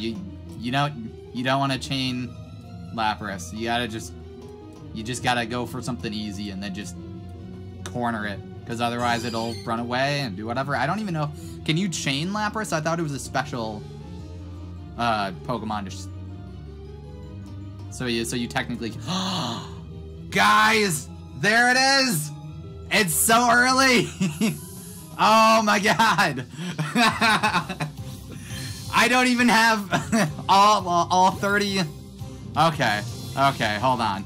You don't want to chain Lapras. You just gotta go for something easy and then just corner it, because otherwise it'll run away and do whatever. I don't even know. Can you chain Lapras? I thought it was a special Pokemon. Just so you technically. Guys, there it is. It's so early. Oh my god. I don't even have all 30. Okay, hold on.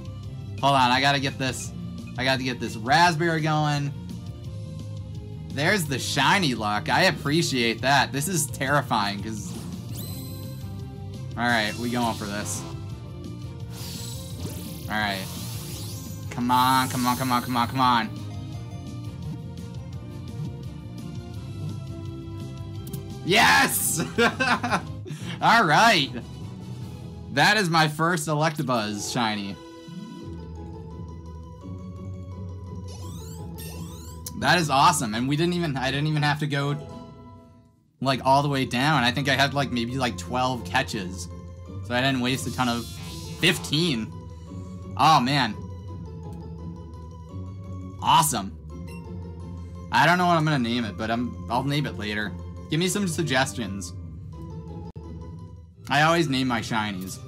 I gotta get this raspberry going. There's the shiny luck. I appreciate that. This is terrifying because. All right, we going for this. All right. Come on. Yes! All right. That is my first Electabuzz shiny. That is awesome, and I didn't even have to go like all the way down. I think I had like maybe like 12 catches, so I didn't waste a ton of 15. Oh man, awesome. I don't know what I'm gonna name it, but I'll name it later. Give me some suggestions. I always name my shinies.